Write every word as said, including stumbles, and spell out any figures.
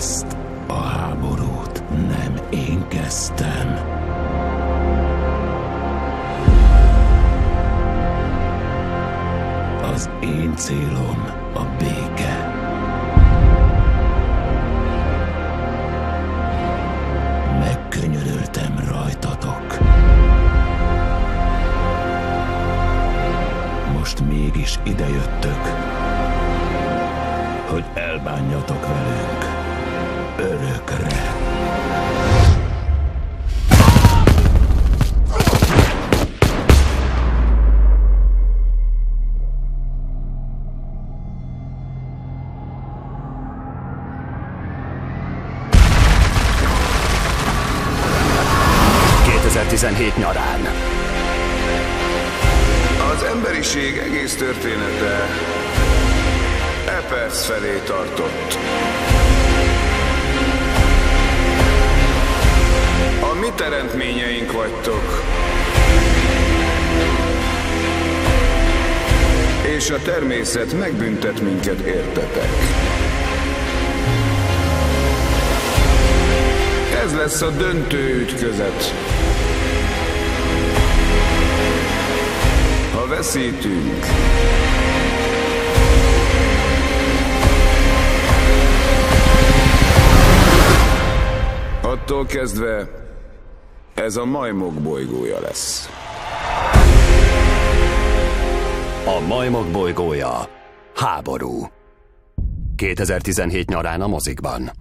ezt a háborút nem én kezdtem. Az én célom a béke. Megkönyörültem rajtatok. Most mégis idejöttök, hogy elbánjatok velünk örökre. kétezer-tizenhét nyarán. Az emberiség egész története Epesz felé tartott. A mi teremtményeink vagytok, és a természet megbüntet minket értetek. Ez lesz a döntő ütközet. Ha veszítünk, attól kezdve ez a majmok bolygója lesz. A majmok bolygója. Háború. kétezer-tizenhét nyarán a mozikban.